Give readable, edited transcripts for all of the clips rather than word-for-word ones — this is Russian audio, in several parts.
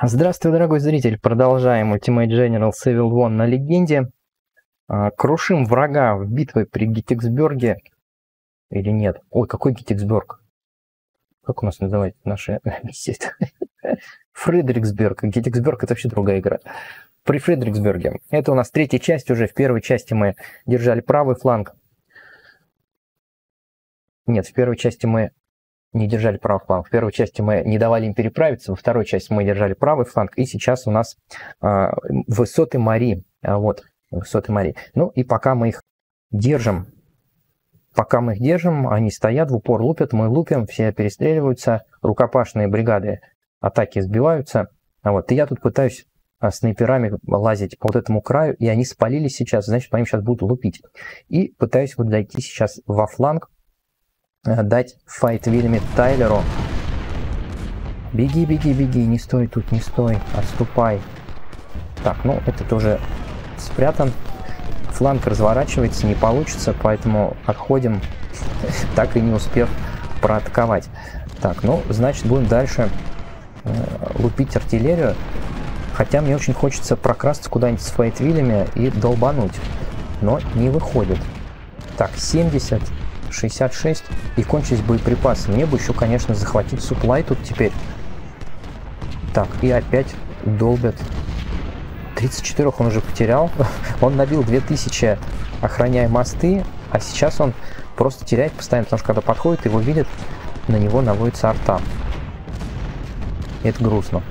Здравствуй, дорогой зритель. Продолжаем Ultimate General Civil War на легенде. Крушим врага в битве при Геттисберге. Или нет? Ой, какой Геттисберг? Как у нас называют наши беседы? Фредериксберг. Геттисберг — это вообще другая игра. При Фредериксберге. Это у нас третья часть уже. В первой части мы держали правый фланг. Нет, в первой части мы не держали правый фланг. В первой части мы не давали им переправиться, во второй части мы держали правый фланг, и сейчас у нас высоты Мари. Вот, высоты Мари. Ну и пока мы их держим, они стоят, в упор лупят, мы лупим, все перестреливаются, рукопашные бригады атаки сбиваются. Вот, и я тут пытаюсь снайперами лазить по вот этому краю, и они спалились сейчас, значит, по ним сейчас будут лупить. И пытаюсь вот зайти сейчас во фланг, дать файт Вильме Тайлеру. Беги, беги, беги, не стой тут, не стой, отступай. Так, ну это тоже спрятан. Фланг разворачивается, не получится, поэтому отходим, так и не успев проатаковать. Так, ну значит будем дальше лупить артиллерию. Хотя мне очень хочется прокрасться куда-нибудь с Фейтвиллами и долбануть. Но не выходит. Так, 70... 66, и кончились боеприпасы. Мне бы еще, конечно, захватить суплай тут теперь. Так, и опять долбят. 34 он уже потерял. Он набил 2000, охраняя мосты, а сейчас он просто теряет постоянно, потому что когда подходит, его видят, на него наводится арта. Это грустно.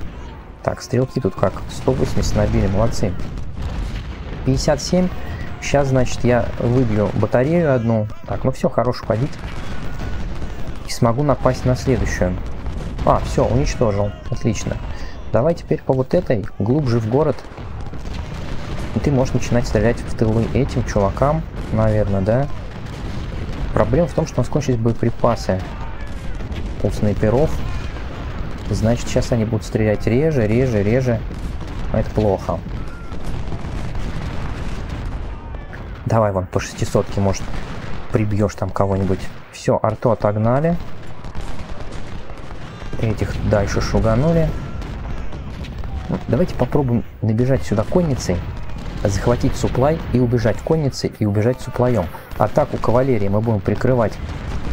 Так, стрелки тут как? 180 набили, молодцы. 57. Сейчас, значит, я выбью батарею одну. Так, ну все, хорош ходить. И смогу напасть на следующую. А, все, уничтожил. Отлично. Давай теперь по вот этой, глубже в город. И ты можешь начинать стрелять в тылы этим чувакам, наверное, да? Проблема в том, что у нас кончились боеприпасы у снайперов. Значит, сейчас они будут стрелять реже, реже, реже. Это плохо. Давай вон по 600-ке, может, прибьешь там кого-нибудь. Все, арту отогнали. Этих дальше шуганули. Давайте попробуем набежать сюда конницей, захватить суплай и убежать конницей, и убежать суплаем. Атаку кавалерии мы будем прикрывать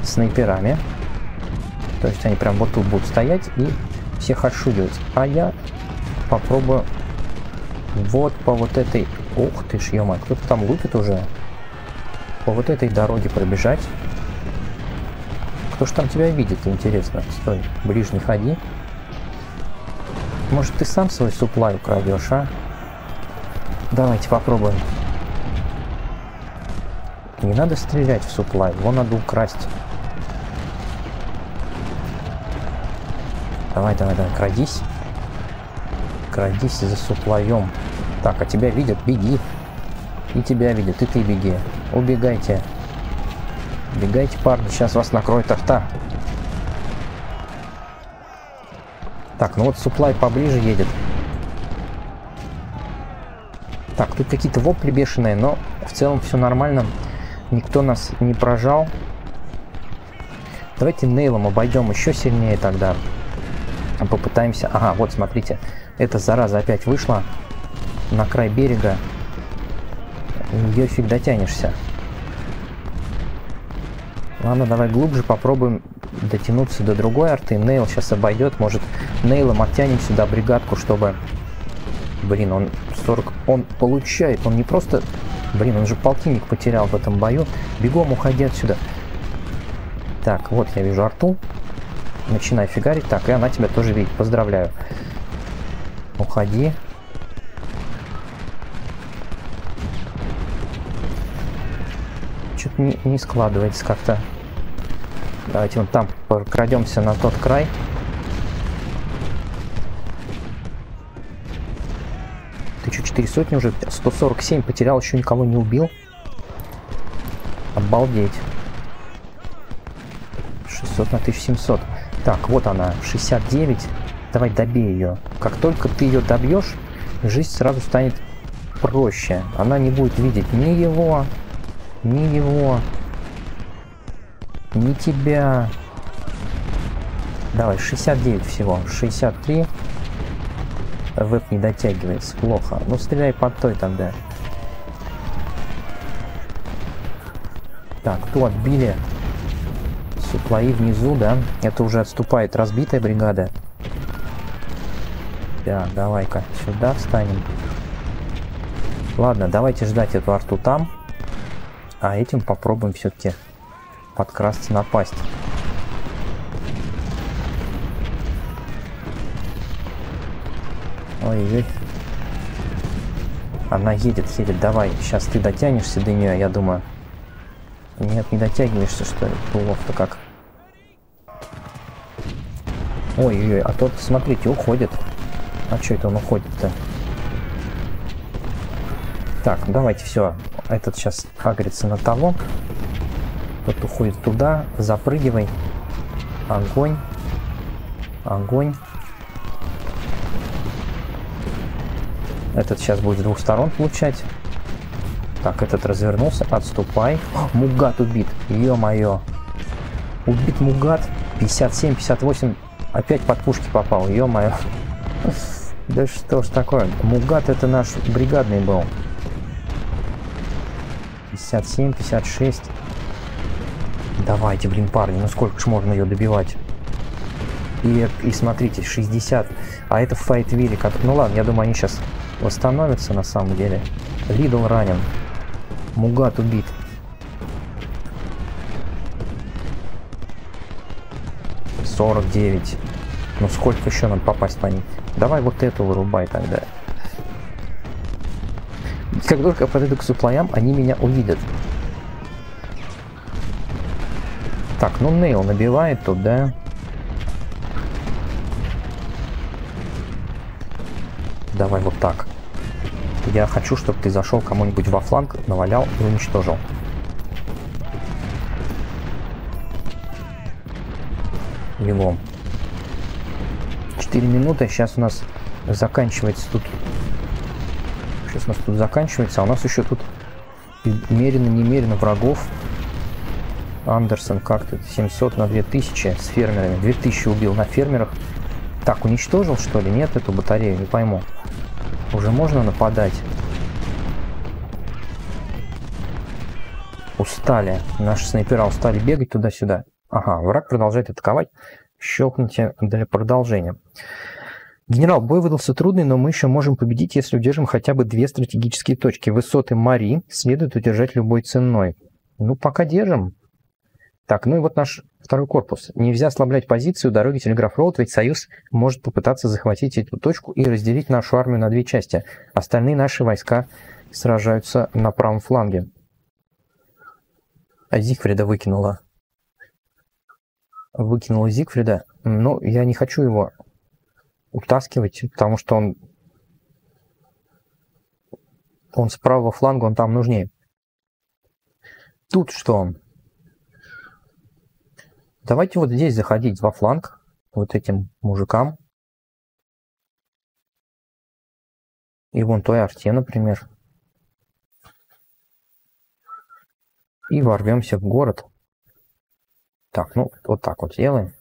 снайперами. То есть они прям вот тут будут стоять и всех отшугивать. А я попробую вот по вот этой... Ух ты ж, ё-моё, кто-то там лупит уже. По вот этой дороге пробежать. Кто ж там тебя видит, интересно? Стой, ближе не ходи. Может, ты сам свой суплай украдешь, а? Давайте попробуем. Не надо стрелять в суплай, его надо украсть. Давай, давай, давай, крадись. Крадись за суплаем. Так, а тебя видят, беги. И тебя видят, и ты беги. Убегайте. Бегайте, парни, сейчас вас накроет арта. Так, ну вот суплай поближе едет. Так, тут какие-то вопли бешеные, но в целом все нормально. Никто нас не прожал. Давайте Нейлом обойдем еще сильнее тогда. Попытаемся... Ага, вот, смотрите. Эта зараза опять вышла на край берега, ее фиг дотянешься. Ладно, давай глубже попробуем дотянуться до другой арты. Нейл сейчас обойдет, может, Нейлом оттянем сюда бригадку, чтобы... Блин, он 40... Он получает, он не просто... Блин, он же полтинник потерял в этом бою. Бегом уходи отсюда. Так, вот я вижу арту. Начинай фигарить. Так, и она тебя тоже видит. Поздравляю. Уходи. Не складывается как-то. Давайте вот там прокрадемся на тот край. Ты что, 400 уже? 147 потерял, еще никого не убил. Обалдеть. 600 на 1700. Так, вот она, 69. Давай добей ее. Как только ты ее добьешь, жизнь сразу станет проще. Она не будет видеть ни его... Ни его, ни тебя. Давай, 69 всего. 63. Веб не дотягивается. Плохо. Ну, стреляй под той тогда. Так, ту отбили. Суплои внизу, да? Это уже отступает разбитая бригада. Да, давай-ка сюда встанем. Ладно, давайте ждать эту арту там. А этим попробуем все-таки подкрасться, напасть. Ой-ой. Она едет, едет. Давай, сейчас ты дотянешься до нее, я думаю. Нет, не дотягиваешься, что ли? Плохо-то как. Ой-ой-ой, а тот, смотрите, уходит. А что это он уходит-то? Так, давайте все. Этот сейчас агрится на того. Тот уходит туда. Запрыгивай. Огонь. Огонь. Этот сейчас будет с двух сторон получать. Так, этот развернулся, отступай. О, Мугат убит, ё-моё. Убит Мугат, 57, 58, опять под пушки попал, ё-моё. Да что ж такое, Мугат это наш бригадный был. 57, 56. Давайте, блин, парни, ну сколько ж можно ее добивать? И смотрите, 60, а это в Файтвилле. Ну ладно, я думаю, они сейчас восстановятся на самом деле. Риддл ранен. Мугат убит. — 49. Ну сколько еще нам попасть по ним? Давай вот эту вырубай тогда. Как только я подойду к суплоям, они меня увидят. Так, ну Нейл набивает тут, да? Давай вот так. Я хочу, чтобы ты зашел кому-нибудь во фланг, навалял и уничтожил. Лилом. 4 минуты. Сейчас у нас заканчивается тут. Сейчас у нас тут заканчивается. А у нас еще тут мерено-немерено врагов. Андерсон как-то 700 на 2000 с фермерами. 2000 убил на фермерах. Так, уничтожил что ли? Нет, эту батарею, не пойму. Уже можно нападать? Устали. Наши снайпера устали бегать туда-сюда. Ага, враг продолжает атаковать. Щелкните для продолжения. Генерал, бой выдался трудный, но мы еще можем победить, если удержим хотя бы две стратегические точки. Высоты Мари следует удержать любой ценой. Ну, пока держим. Так, ну и вот наш второй корпус. Нельзя ослаблять позицию дороги Телеграф-Роуд, ведь Союз может попытаться захватить эту точку и разделить нашу армию на две части. Остальные наши войска сражаются на правом фланге. А Зигфрида выкинула. Выкинула Зигфрида. Но я не хочу его утаскивать, потому что он с правого фланга, он там нужнее. Тут что он? Давайте вот здесь заходить во фланг вот этим мужикам. И вон той арте, например. И ворвемся в город. Так, ну вот так вот сделаем.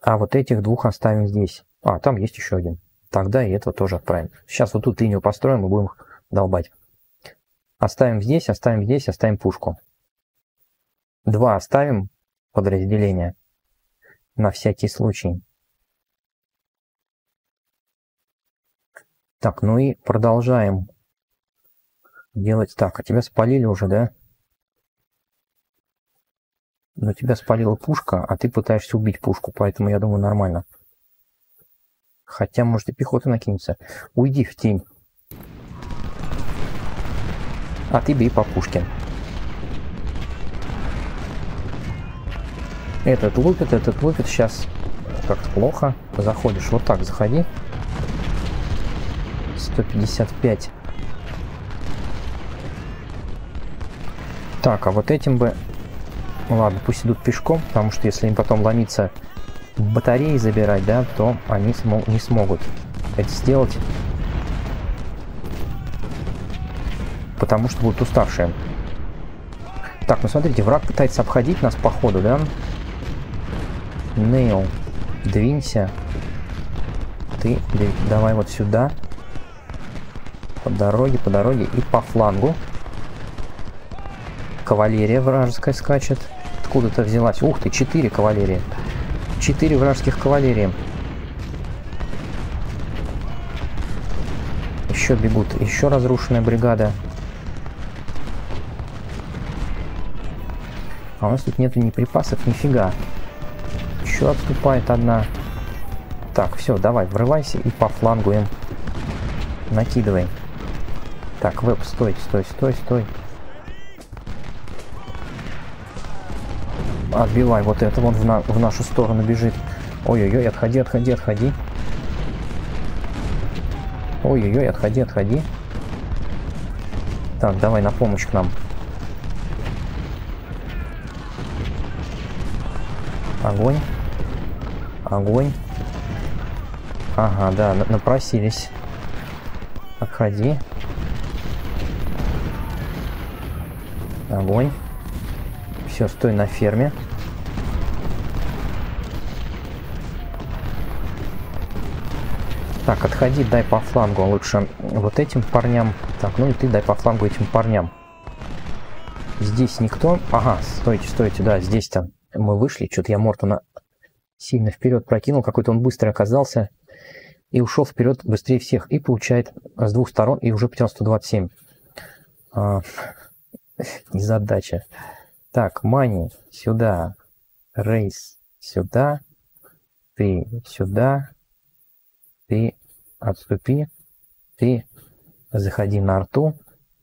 А вот этих двух оставим здесь. А, там есть еще один. Тогда и этого тоже отправим. Сейчас вот тут линию построим и будем их долбать. Оставим здесь, оставим здесь, оставим пушку. Два оставим. Подразделение на всякий случай. Так, ну и продолжаем делать так. А тебя спалили уже, да? Но тебя спалила пушка, а ты пытаешься убить пушку, поэтому я думаю, нормально. Хотя, может, и пехота накинется. Уйди в тень. А ты бей по пушке. Этот лупит, этот лупит. Сейчас как-то плохо. Заходишь. Вот так заходи. 155. Так, а вот этим бы... Ладно, пусть идут пешком, потому что если им потом ломиться батареи забирать, да, то они не смогут это сделать. Потому что будут уставшие. Так, ну смотрите, враг пытается обходить нас по ходу, да? Нейл, двинься. ты, Дэвид, давай вот сюда. По дороге и по флангу. Кавалерия вражеская скачет. Откуда-то взялась. Ух ты, 4 кавалерии. 4 вражеских кавалерии. Еще бегут. Еще разрушенная бригада. А у нас тут нету ни припасов, нифига. Еще отступает одна. Так, все, давай, врывайся и по флангу им накидывай. Так, Веб, стой, стой, стой, стой. Отбивай вот это, вон в нашу сторону бежит. Ой-ой-ой, отходи, отходи, отходи. Ой-ой-ой, отходи, отходи. Так, давай на помощь к нам. Огонь. Огонь. Ага, да, напросились. Отходи. Огонь. Все, стой на ферме. Так, отходи, дай по флангу лучше вот этим парням. Так, ну и ты дай по флангу этим парням. Здесь никто. Ага, стойте, стойте, да, здесь-то мы вышли. Что-то я Мортона сильно вперед прокинул. Какой-то он быстрый оказался. И ушел вперед быстрее всех. И получает с двух сторон. И уже потерял 127. Незадача. Так, Мани сюда. Рейс сюда. Ты сюда. Ты отступи. Ты заходи на арту.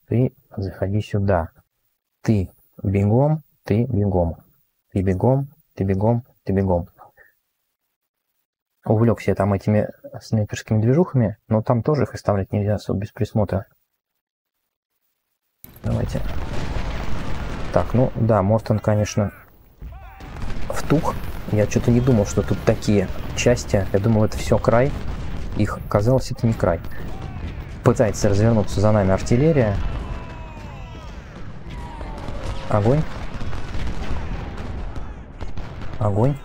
Ты заходи сюда. Ты бегом. Ты бегом. Ты бегом. Ты бегом. Ты бегом. Увлекся я там этими снайперскими движухами, но там тоже их оставлять нельзя особо без присмотра. Давайте. Так, ну да, Мортон, конечно, втух. Я что-то не думал, что тут такие части. Я думал, это все край. Их оказалось, это не край. Пытается развернуться за нами артиллерия. Огонь. Огонь.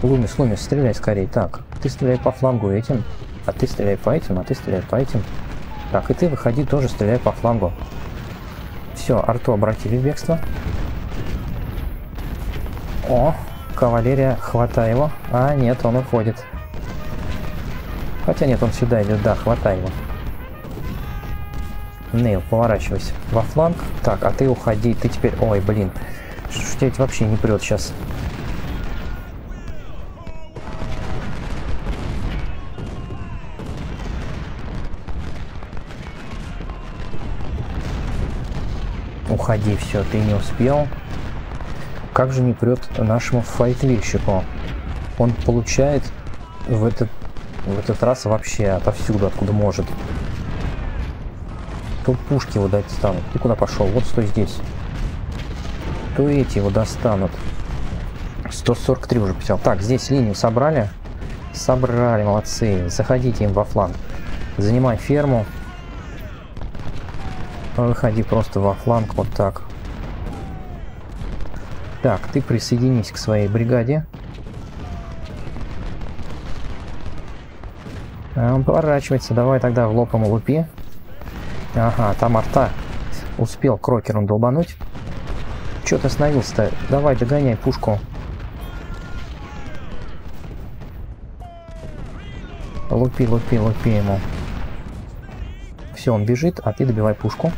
Лумис, Лумис, стреляй скорее. Так, ты стреляй по флангу этим, а ты стреляй по этим, а ты стреляй по этим. Так, и ты выходи, тоже стреляй по флангу. Все, арту обратили в бегство. О, кавалерия, хватай его. А, нет, он уходит. Хотя нет, он сюда идет, да, хватай его. Нейл, поворачивайся во фланг. Так, а ты уходи, ты теперь... Ой, блин, шутить вообще не прет сейчас. Уходи, все, ты не успел. Как же не прет нашему файтвильщику. Он получает в этот раз вообще отовсюду, откуда может. То пушки его достанут. Ты куда пошел? Вот стой здесь. То эти его достанут. 143 уже потерял. Так, здесь линию собрали. Собрали, молодцы. Заходите им во фланг. Занимай ферму. Выходи просто во фланг, вот так. Так, ты присоединись к своей бригаде. Он поворачивается, давай тогда в лоб ему лупи. Ага, там арта. Успел крокером долбануть. Чё ты остановился-то? Давай, догоняй пушку. Лупи, лупи, лупи ему. Все, он бежит, а ты добивай пушку.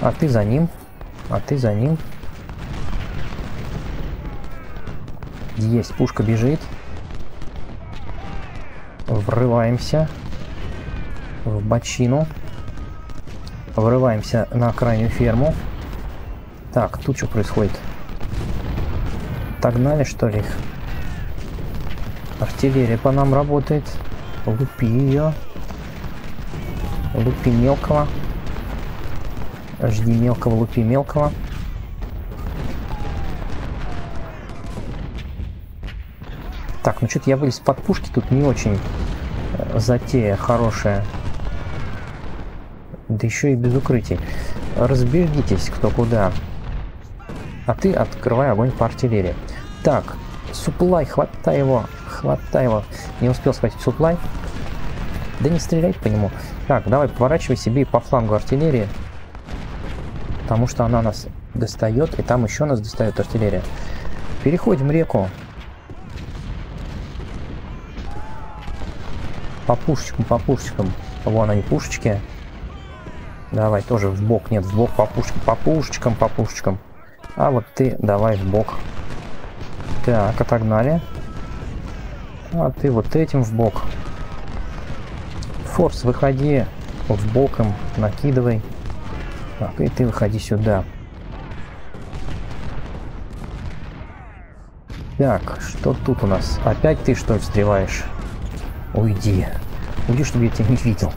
А ты за ним. А ты за ним. Есть, пушка бежит. Врываемся в бочину. Врываемся на крайнюю ферму. Так, тут что происходит? Догнали, что ли, их? Артиллерия по нам работает. Лупи ее. Лупи мелкого. Жди мелкого, лупи мелкого. Так, ну что-то я вылез под пушки. Тут не очень затея хорошая. Да еще и без укрытий. Разбегитесь кто куда. А ты открывай огонь по артиллерии. Так, Суплай, хватай его. Хватай его. Не успел схватить суплай. Да не стреляй по нему. Так, давай, поворачивай себе по флангу артиллерии. Потому что она нас достает. И там еще нас достает артиллерия. Переходим реку. По пушечкам, по пушечкам. Вон они, пушечки. Давай, тоже в бок. Нет, в бок, по пушечкам, по пушечкам, по пушечкам. А вот ты давай в бок. Так, отогнали. А ты вот этим в бок. Форс, выходи в бок им, накидывай. Так, и ты выходи сюда. Так, что тут у нас? Опять ты что ли встреваешь? Уйди. Уйди, чтобы я тебя не видел.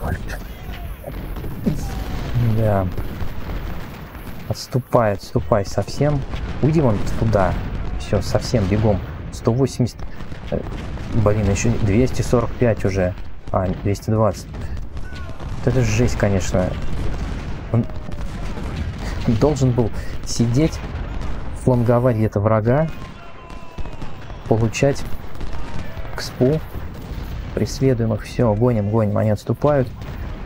Да. Отступай, отступай совсем. Уйди вон туда. Все, совсем бегом. 180. Блин, еще 245 уже. А, 220. Это жесть, конечно. Он должен был сидеть, фланговать где-то врага, получать экспу. Преследуем их, все, гоним, гоним. Они отступают.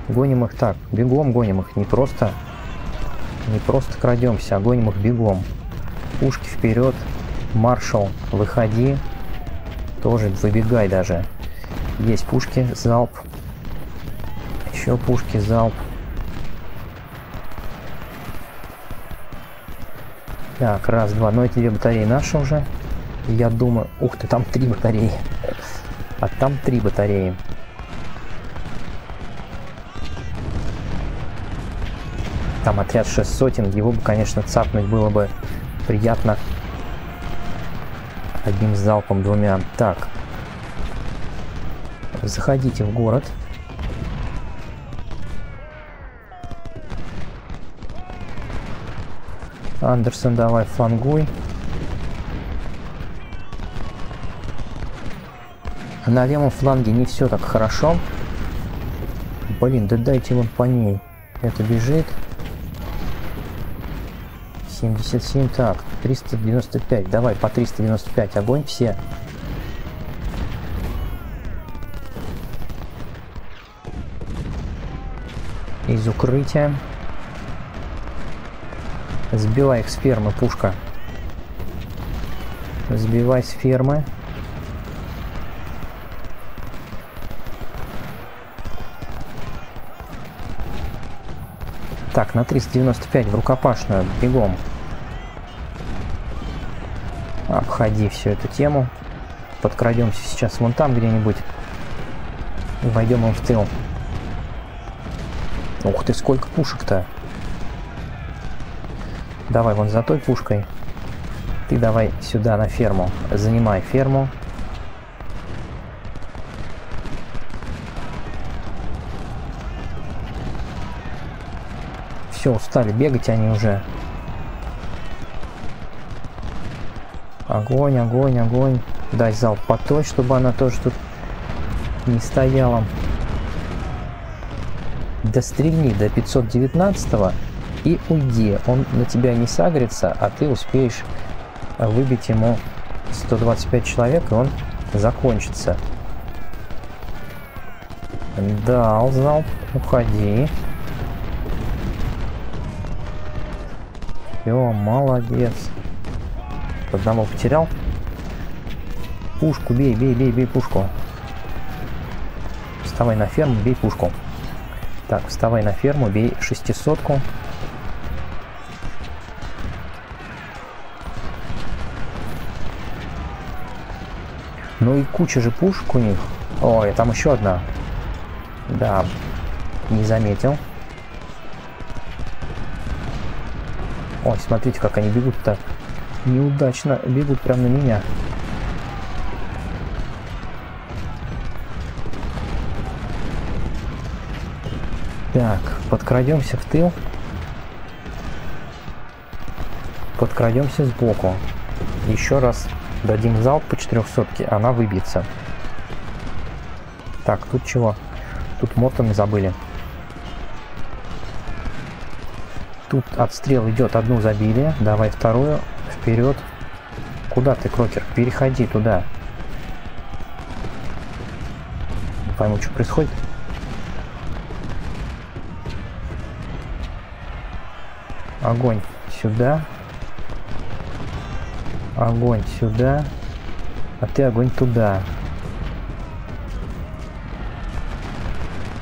Гоним их так, бегом гоним их. Не просто крадемся, а гоним их бегом. Пушки вперед. Маршал, выходи. Тоже выбегай даже. Есть пушки, залп. Еще пушки, залп. Так, раз, два. Но эти две батареи наши уже. Я думаю... Ух ты, там три батареи. А там три батареи. Там отряд 6 сотен. Его бы, конечно, цапнуть было бы приятно. Одним залпом, двумя. Так. Заходите в город. Андерсон, давай флангуй. На левом фланге не все так хорошо. Блин, да дайте вон по ней. Это бежит. 77, так, 395, давай по 395, огонь все. Из укрытия. Сбивай их с фермы, пушка. Сбивай с фермы. Так, на 395 в рукопашную, бегом. Обходи всю эту тему. Подкрадемся сейчас вон там где-нибудь. И войдем им в тыл. Ух ты, сколько пушек-то. Давай вон за той пушкой. Ты давай сюда на ферму. Занимай ферму. Все, устали бегать они уже. Огонь, огонь, огонь. Дай залп по той, чтобы она тоже тут не стояла. Да стрельни до 519-го и уйди. Он на тебя не сагрится, а ты успеешь выбить ему 125 человек, и он закончится. Дал залп, уходи. Все, молодец. Одного потерял. Пушку бей, бей, бей, бей пушку. Вставай на ферму, бей пушку. Так, вставай на ферму, бей 600-ку. Ну и куча же пушек у них. Ой, там еще одна. Да, не заметил. Ой, смотрите, как они бегут-то. Неудачно бегут прямо на меня. Так, подкрадемся в тыл. Подкрадемся сбоку. Еще раз дадим залп по 400-ке, она выбьется. Так, тут чего? Тут Мортон забыли. Тут отстрел идет, одну забили, давай вторую, вперед, Куда ты, Крокер? Переходи туда. Не пойму, что происходит. Огонь сюда. Огонь сюда. А ты огонь туда.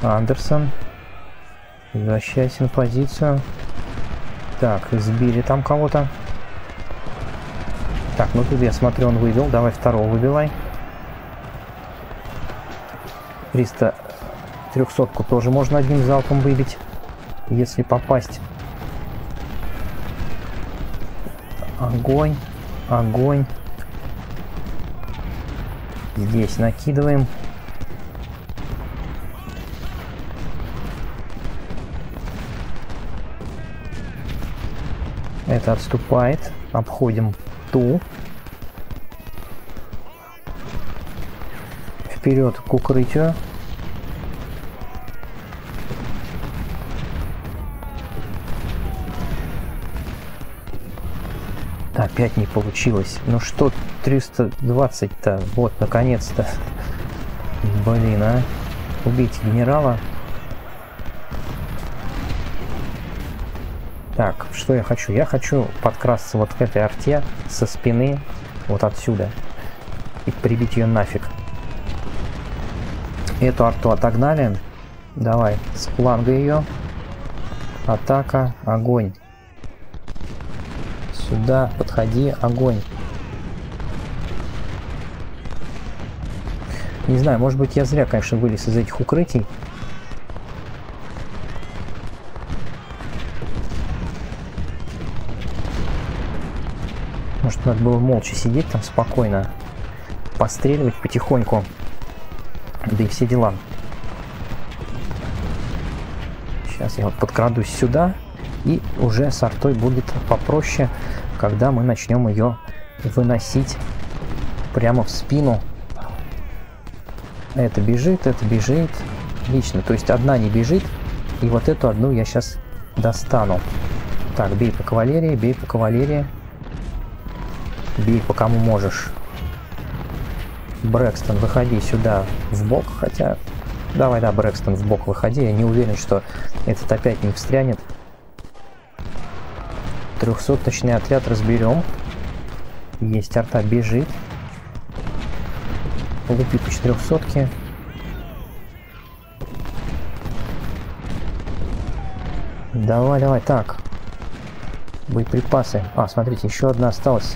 Андерсон. Возвращайся на позицию. Так, сбили там кого-то. Так, ну тут я смотрю, он вывел. Давай второго выбивай. 300-ку тоже можно одним залпом выбить, если попасть. Огонь. Огонь. Здесь накидываем. Это отступает. Обходим ту. Вперед к укрытию. Опять не получилось. Ну что, 320-то? Вот, наконец-то. Блин, а. Убить генерала. Так, что я хочу? Я хочу подкрасться вот к этой арте со спины, вот отсюда. И прибить ее нафиг. Эту арту отогнали. Давай, с фланга ее. Атака, огонь. Сюда, подходи, огонь. Не знаю, может быть, я зря, конечно, вылез из этих укрытий. Может, надо было молча сидеть там спокойно, постреливать потихоньку, да и все дела. Сейчас я вот подкрадусь сюда. И уже с артой будет попроще, когда мы начнем ее выносить прямо в спину. Это бежит. Отлично. То есть одна не бежит. И вот эту одну я сейчас достану. Так, бей по кавалерии, бей по кавалерии. Бей по кому можешь. Брэкстон, выходи сюда в бок, хотя... Давай, да, Брэкстон, в бок выходи. Я не уверен, что этот опять не встрянет. 300-точный отряд разберем. Есть арта, бежит. Лупи по 400-ке. Давай, давай, так. Боеприпасы. А, смотрите, еще одна осталась.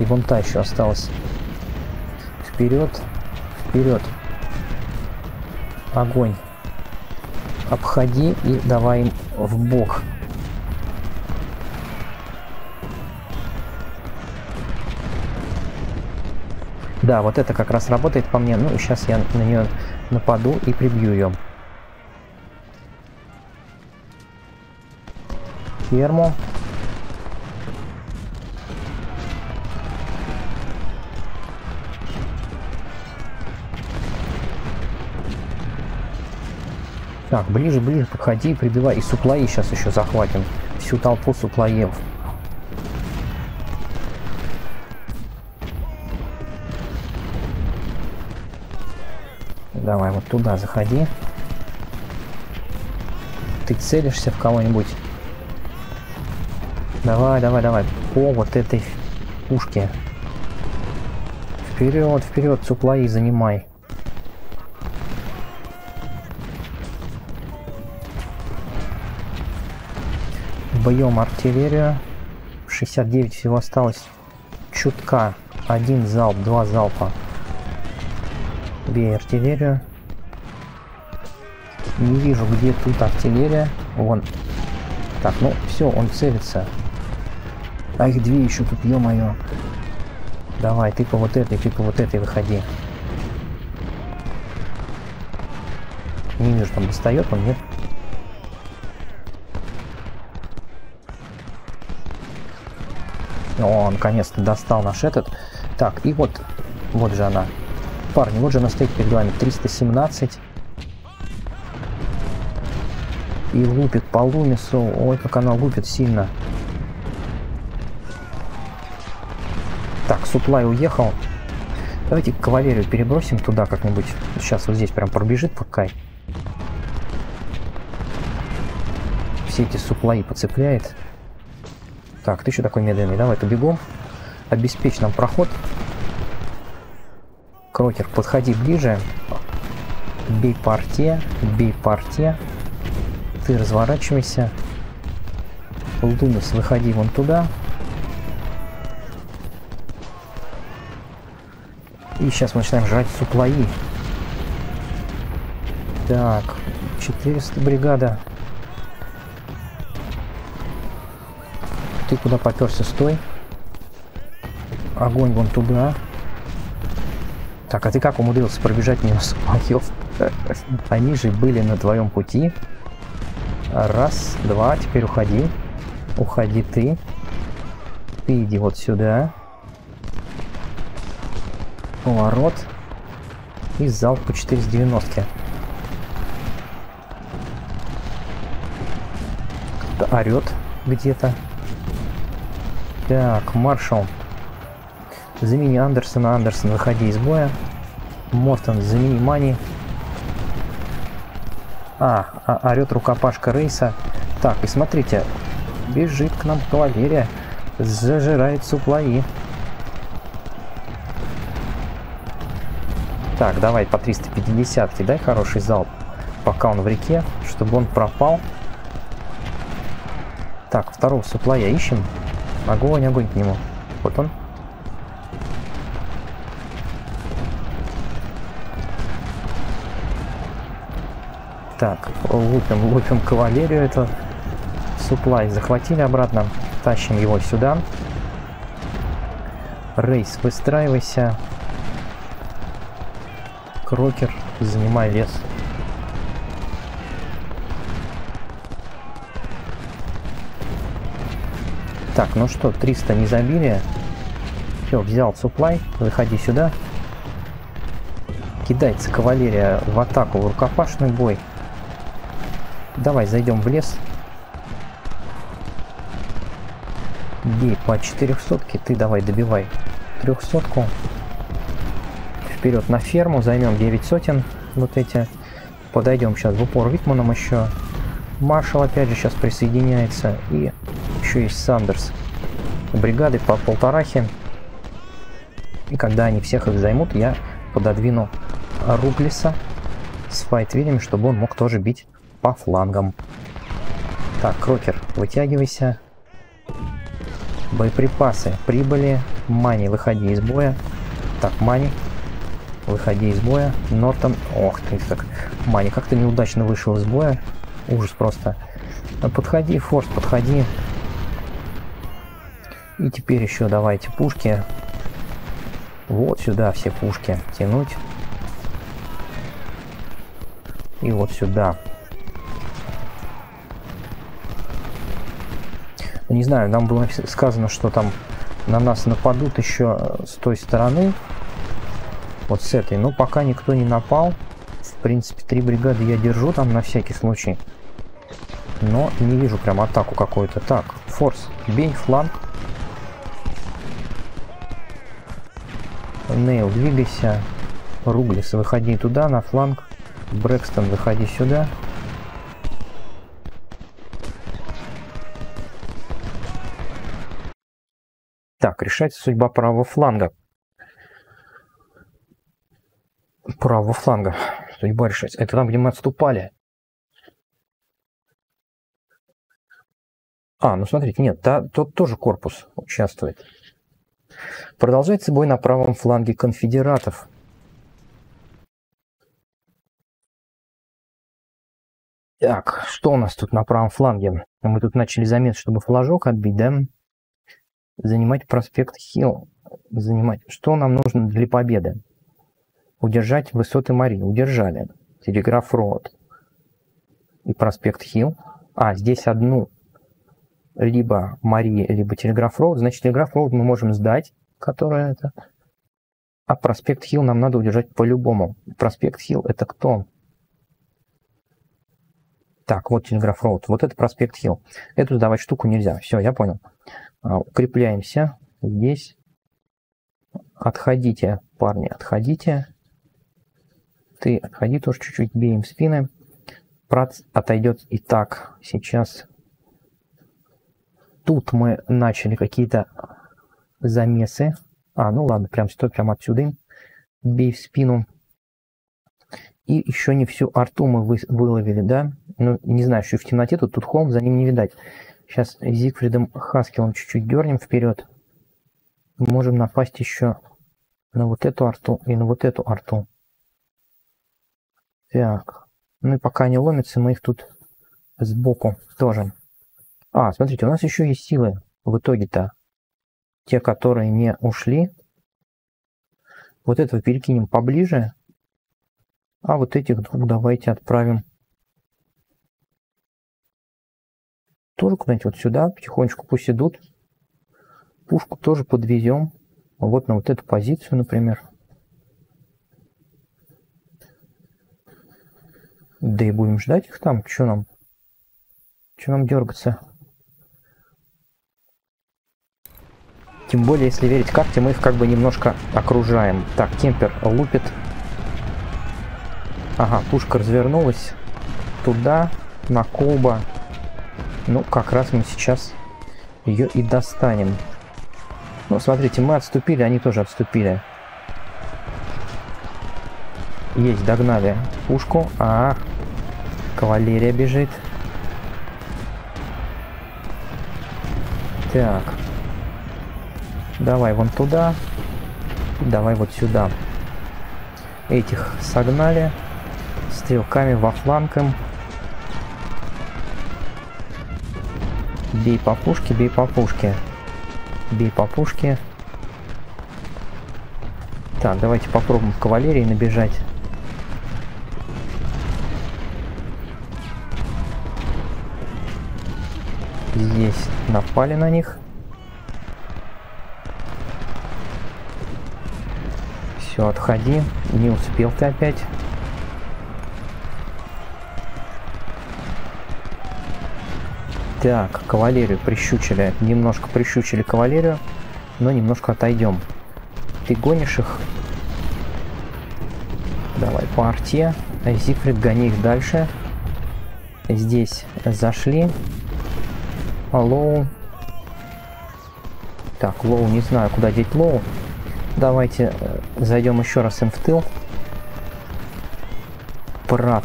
И вон та еще осталась. Вперед, вперед. Огонь. Обходи и давай им в бок. Да, вот это как раз работает по мне. Ну, сейчас я на нее нападу и прибью ее. Ферму. Так, ближе, ближе подходи и прибивай. И суплои сейчас еще захватим. Всю толпу суплоев. Давай, вот туда заходи. Ты целишься в кого-нибудь? Давай, давай, давай. По вот этой пушке. Вперед, вперед, суплои занимай. Бьем артиллерию. 69 всего осталось. Чутка. Один залп, два залпа. Бей артиллерию. Не вижу, где тут артиллерия. Вон. Так, ну все, он целится. А их две еще тут, ё-моё. Давай, ты по вот этой выходи. Не вижу, там достает он, нет? О, наконец-то достал наш этот. Так, и вот, вот же она. Парни, вот же она стоит перед вами. 317. И лупит по Лумису. Ой, как она лупит сильно. Так, Суплай уехал. Давайте кавалерию перебросим туда как-нибудь. Сейчас вот здесь прям пробежит пока. Все эти суплаи поцепляет. Так, ты еще такой медленный. Давай-то бегом. Обеспечь нам проход. Крокер, подходи ближе. Бей по арте. Бей по арте. Ты разворачивайся. Лумис, выходи вон туда. И сейчас мы начинаем жрать суплаи. Так, 400 бригада. Ты куда попёрся? Стой. Огонь вон туда. Так, а ты как умудрился пробежать мимо суплаев? Они же были на твоем пути. Раз, два, теперь уходи. Уходи ты. Ты иди вот сюда. Поворот. И залп по 490. Кто-то орёт где-то. Так, маршал. Замени Андерсона. Андерсон, выходи из боя. Мортон, замени Мани. Орёт рукопашка Рейса. Так, и смотрите. Бежит к нам кавалерия. Зажирает суплаи. Так, давай по 350 кидай хороший залп, пока он в реке, чтобы он пропал. Так, второго суплая ищем. Огонь, огонь к нему. Вот он. Так, лупим, лупим кавалерию эту. Суплай захватили обратно. Тащим его сюда. Рейс, выстраивайся. Крокер, занимай лес. Так, ну что, 300 не забили. Все, взял суплай. Выходи сюда. Кидается кавалерия в атаку, в рукопашный бой. Давай зайдем в лес. Бей по 400-ке, ты давай добивай 300-ку. Вперед на ферму, займем 9 сотен. Вот эти. Подойдем сейчас в упор Витманом еще. Маршал опять же сейчас присоединяется. И еще есть Сандерс. Бригады по полторахе. И когда они всех их займут, я пододвину Руглиса с Файтвиллем, чтобы он мог тоже бить по флангам. Так, Крокер, вытягивайся. Боеприпасы прибыли. Мани, выходи из боя. Так, Мани, выходи из боя. Нортон, ох ты как. Мани, как ты неудачно вышел из боя. Ужас просто. Подходи, Форс, подходи. И теперь еще давайте пушки. Вот сюда все пушки тянуть. И вот сюда. Не знаю, нам было сказано, что там на нас нападут еще с той стороны. Вот с этой. Но пока никто не напал. В принципе, 3 бригады я держу там на всякий случай. Но не вижу прям атаку какую-то. Так, Форс, бей фланг. Нейл, двигайся. Руглис, выходи туда, на фланг. Брэкстон, выходи сюда. Так, решается судьба правого фланга. Правого фланга. Судьба решается. Это там, где мы отступали. Ну смотрите, нет, тот тоже корпус участвует. Продолжается бой на правом фланге конфедератов. Так, что у нас тут на правом фланге? Мы тут начали замес, чтобы флажок отбить, да? Занимать проспект Хилл. Занимать. Что нам нужно для победы? Удержать высоты Мари. Удержали. Телеграф-Роуд. И проспект Хилл. Здесь одну. Либо Мари, либо Телеграф-Роуд. Значит, Телеграф-Роуд мы можем сдать, которая это. А проспект Хилл нам надо удержать по-любому. Проспект Хилл это кто? Так, вот Телеграф-Роуд. Вот это проспект Хилл. Эту сдавать штуку нельзя. Все, я понял. Укрепляемся здесь. Отходите, парни, отходите. Ты отходи тоже чуть-чуть, бей им в спины. Прац отойдет и так. Сейчас тут мы начали какие-то замесы. А, ну ладно, прям стой, прям отсюда. Бей в спину. И еще не всю арту мы выловили, да? Ну, не знаю, еще в темноте тут холм, за ним не видать. Сейчас Зигфридом Хаскилом чуть-чуть дернем вперед. Можем напасть еще на вот эту арту и на вот эту арту. Так. Ну и пока они ломятся, мы их тут сбоку тоже. А, смотрите, у нас еще есть силы в итоге-то. Те, которые не ушли. Вот этого перекинем поближе. А вот этих двух давайте отправим. Тоже куда-нибудь вот сюда. Потихонечку пусть идут. Пушку тоже подвезем. Вот на вот эту позицию, например. Да и будем ждать их там. Чё нам дергаться? Тем более, если верить карте, мы их как бы немножко окружаем. Так, Кемпер лупит. Ага, пушка развернулась туда, на Колба. Ну, как раз мы сейчас ее и достанем. Ну, смотрите, мы отступили, они тоже отступили. Есть, догнали пушку. А, кавалерия бежит. Так. Давай вон туда. Давай вот сюда. Этих согнали. Стрелками во фланг им. Бей по пушке, бей по пушке. Бей по пушке. Так, давайте попробуем кавалерии набежать. Здесь напали на них. Все, отходи. Не успел ты опять. Так, кавалерию прищучили. Немножко прищучили кавалерию, но немножко отойдем. Ты гонишь их. Давай по арте. Зигфрид, гони их дальше. Здесь зашли. Лоу. Так, Лоу, не знаю, куда деть Лоу. Давайте зайдем еще раз им в тыл. Прат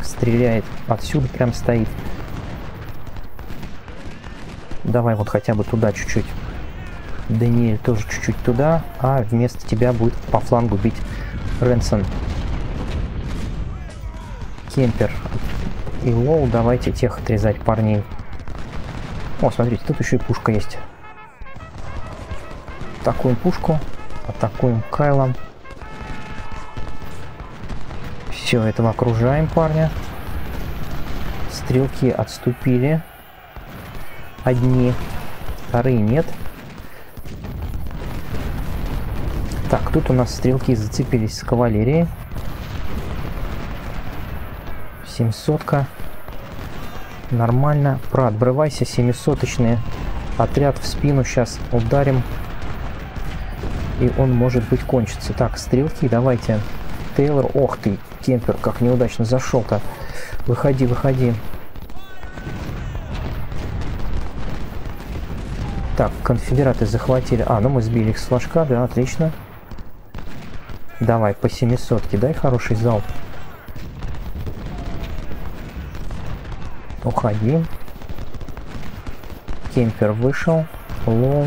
стреляет отсюда, прям стоит. Давай вот хотя бы туда чуть-чуть. Даниэль тоже чуть-чуть туда. А вместо тебя будет по флангу бить Ренсом. Кемпер и Лоу. Давайте тех отрезать парней. О, смотрите, тут еще и пушка есть. Атакуем пушку. Атакуем Кайлом. Все, этого окружаем парня. Стрелки отступили. Одни, вторые нет. Так, тут у нас стрелки зацепились с кавалерией. 700-ка. Нормально. Проотбрывайся, 700-очный отряд в спину сейчас ударим. И он, может быть, кончится. Так, стрелки, давайте. Тейлор, ох ты, Кемпер, как неудачно зашел-то. Выходи, выходи. Так, конфедераты захватили. А, ну мы сбили их с флажка, да, отлично. Давай, по 700-ке, дай хороший залп. Уходи. Кемпер вышел. Лоу.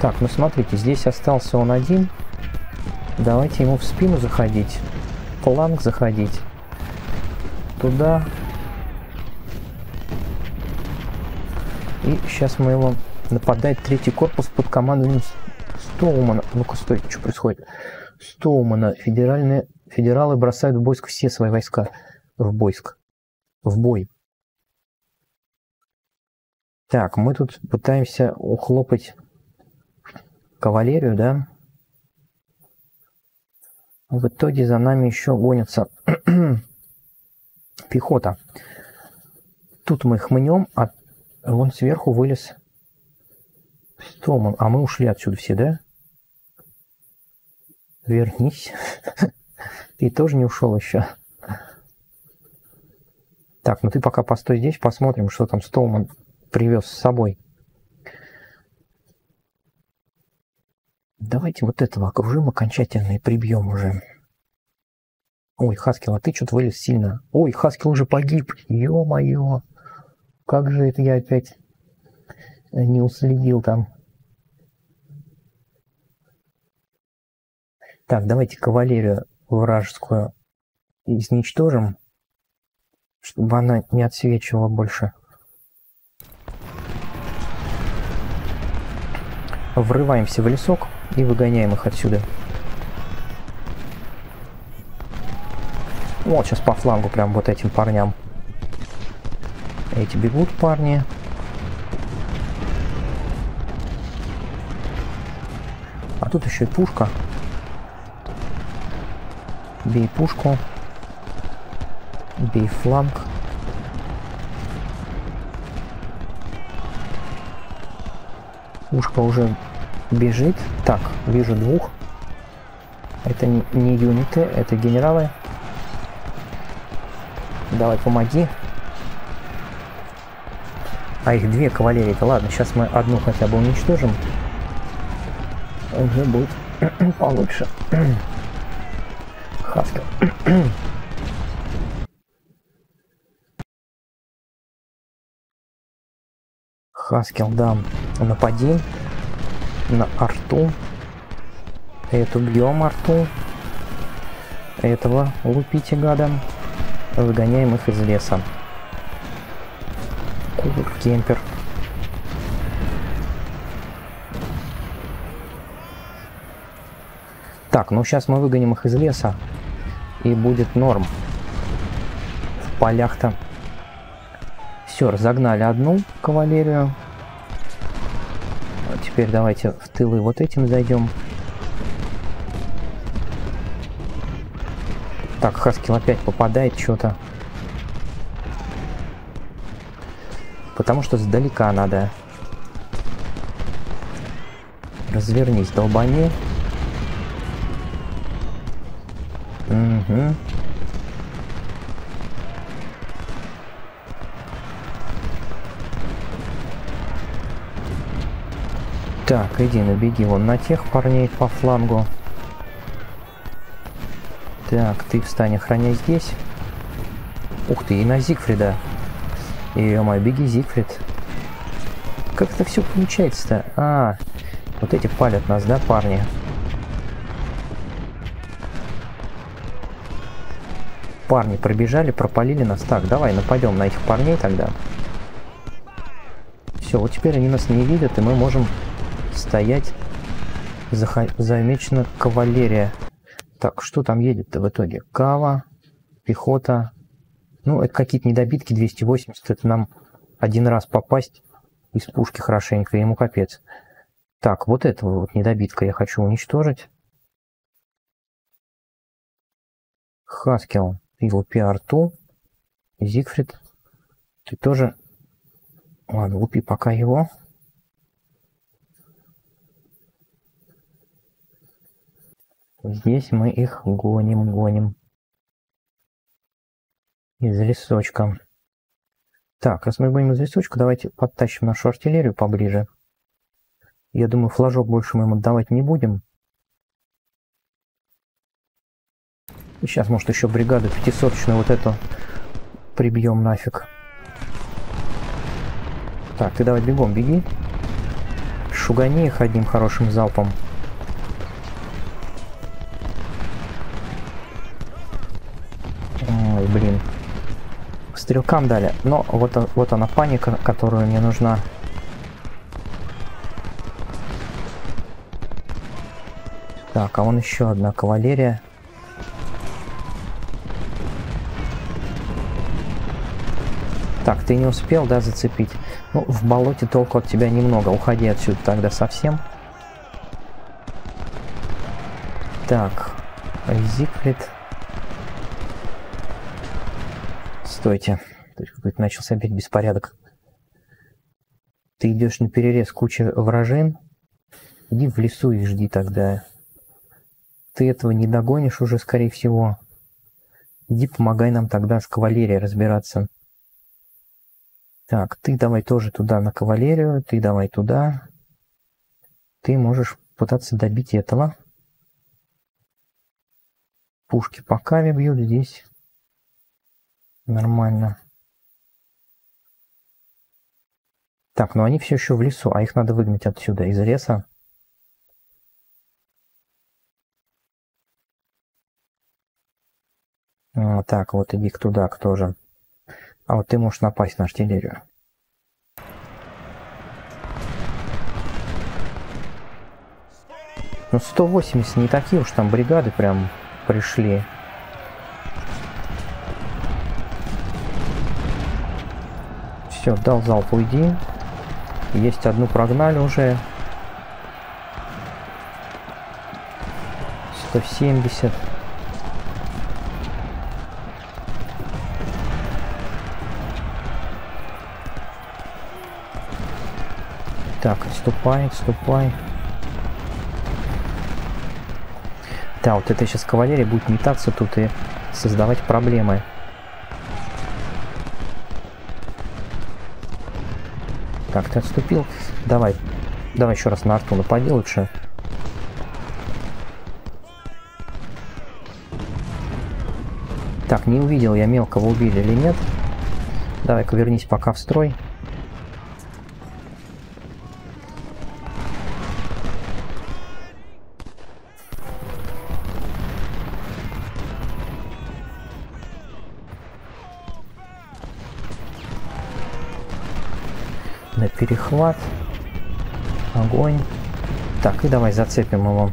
Так, ну смотрите, здесь остался он один. Давайте ему в спину заходить. Фланг заходить. Туда. И сейчас мы его... Нападает третий корпус под командованием Стоумана. Ну-ка, стойте, что происходит? Стоумана. Федералы бросают в бойск все свои войска. В бой. Так, мы тут пытаемся ухлопать кавалерию, да? В итоге за нами еще гонится пехота. Тут мы их мнем, а вон сверху вылез Стоуман, а мы ушли отсюда все, да? Вернись. Ты тоже не ушел еще. Так, ну ты пока постой здесь, посмотрим, что там Стоуман привез с собой. Давайте вот этого окружим окончательно и прибьем уже. Ой, Хаскил, а ты что-то вылез сильно. Ой, Хаскил уже погиб. Ё-моё. Как же это я опять не уследил там. Так, давайте кавалерию вражескую изничтожим, чтобы она не отсвечивала больше. Врываемся в лесок и выгоняем их отсюда. Вот сейчас по флангу прям вот этим парням. Эти бегут парни. А тут еще и пушка. Бей пушку. Бей фланг. Пушка уже бежит. Так, вижу двух. Это не юниты, это генералы. Давай, помоги. А их две кавалерии-то. Ладно, сейчас мы одну хотя бы уничтожим. Уже будет получше. Хаскил. Хаскил, да. Напади. На арту. Эту бьем арту. Этого лупите гадом. Выгоняем их из леса. Кемпер. Так, ну сейчас мы выгоним их из леса. И будет норм. В полях-то. Все, разогнали одну кавалерию. А теперь давайте в тылы вот этим зайдем. Так, Хаскил опять попадает что-то. Потому что сдалека надо. Развернись, долбани. Угу. Так, иди, набеги вон на тех парней по флангу. Так, ты встань, охраняй здесь. Ух ты, и на Зигфрида. Ё-моё, беги, Зигфрид. Как это все получается-то? А, вот эти палят нас, да, парни? Парни пробежали, пропалили нас. Так, давай нападем на этих парней тогда. Все, вот теперь они нас не видят, и мы можем стоять. Замечена кавалерия. Так, что там едет-то в итоге? Кава, пехота... Ну, это какие-то недобитки, 280, это нам один раз попасть из пушки хорошенько, ему капец. Так, вот этого вот недобитка я хочу уничтожить. Хаскил, лупи арту. Зигфрид, ты тоже... Ладно, лупи пока его. Здесь мы их гоним. Из лесочка. Так, раз мы будем из лесочка, давайте подтащим нашу артиллерию поближе. Я думаю, флажок больше мы им отдавать не будем. И сейчас, может, еще бригаду 500-чную вот эту прибьем нафиг. Так, ты давай бегом, беги. Шугани их одним хорошим залпом. Ой, блин. Стрелкам дали, но вот она паника, которая мне нужна. Так, а вон еще одна кавалерия. Так, ты не успел, да, зацепить? Ну, в болоте толку от тебя немного. Уходи отсюда тогда совсем. Так, Зигфрид. Стойте. Какой-то начался опять беспорядок. Ты идешь на перерез куче вражин? Иди в лесу и жди тогда. Ты этого не догонишь уже, скорее всего. Иди помогай нам тогда с кавалерией разбираться. Так, ты давай тоже туда на кавалерию, ты давай туда. Ты можешь пытаться добить этого. Пушки по каве бьют здесь. Нормально. Так, но они все еще в лесу, а их надо выгнать отсюда, из леса. Так, вот иди туда, кто же. А вот ты можешь напасть на артиллерию. Ну, 180 не такие уж там бригады прям пришли. Все, дал залп, уйди. Есть одну прогнали уже. 170. Так, отступай, отступай. Да, вот это сейчас кавалерия будет метаться тут и создавать проблемы. Так, ты отступил. Давай, давай еще раз на арту напади лучше. Так, не увидел я, мелкого убили или нет. Давай-ка вернись пока в строй. Перехват, огонь. Так, и давай зацепим его.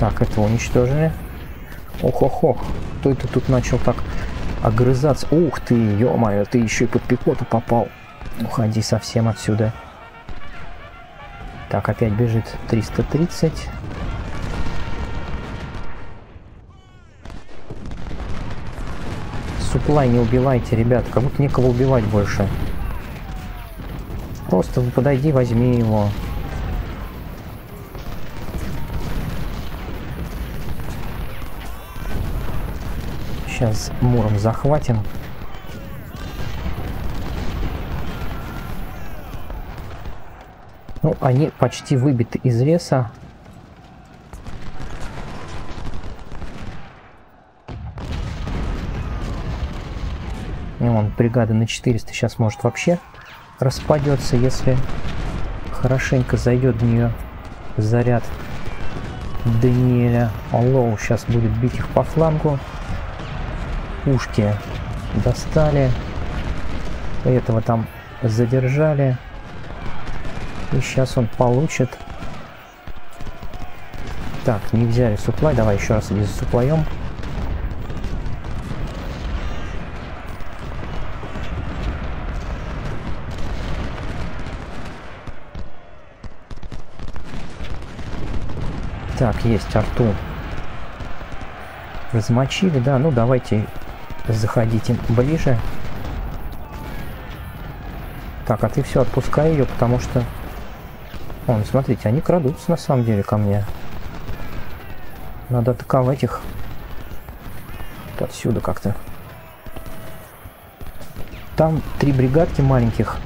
Так, это уничтожили. Ох-ох-ох, кто это тут начал так огрызаться? Ух ты, ё-моё, ты еще и под пехоту попал. Уходи совсем отсюда. Так, опять бежит 330. Суплай не убивайте, ребят, как будто некого убивать больше. Просто подойди, возьми его. Сейчас муром захватим. Ну, они почти выбиты из леса. Вон, бригада на 400 сейчас может вообще распадется, если хорошенько зайдет в нее заряд Даниэля. Лоу сейчас будет бить их по флангу. Пушки достали. Этого там задержали. И сейчас он получит. Так, не взяли суплай. Давай еще раз иди за суплаем. Так, есть арту. Размочили, да, ну давайте заходите ближе. Так, а ты все, отпускай ее, потому что... Вон, смотрите, они крадутся на самом деле ко мне. Надо атаковать их. Вот отсюда как-то. Там три бригадки маленьких.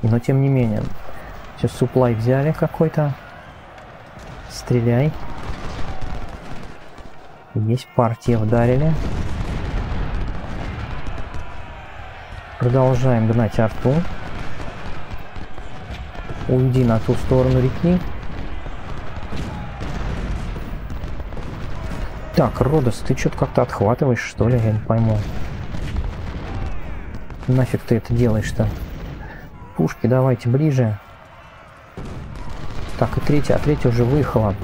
Но тем не менее. Сейчас суплай взяли какой-то. Стреляй. Есть партия, вдарили. Продолжаем гнать арту. Уйди на ту сторону реки. Так, Родос, ты что-то как-то отхватываешь, что ли? Я не пойму. Нафиг ты это делаешь-то? Пушки давайте ближе. Так, и третья, а третья уже выехала.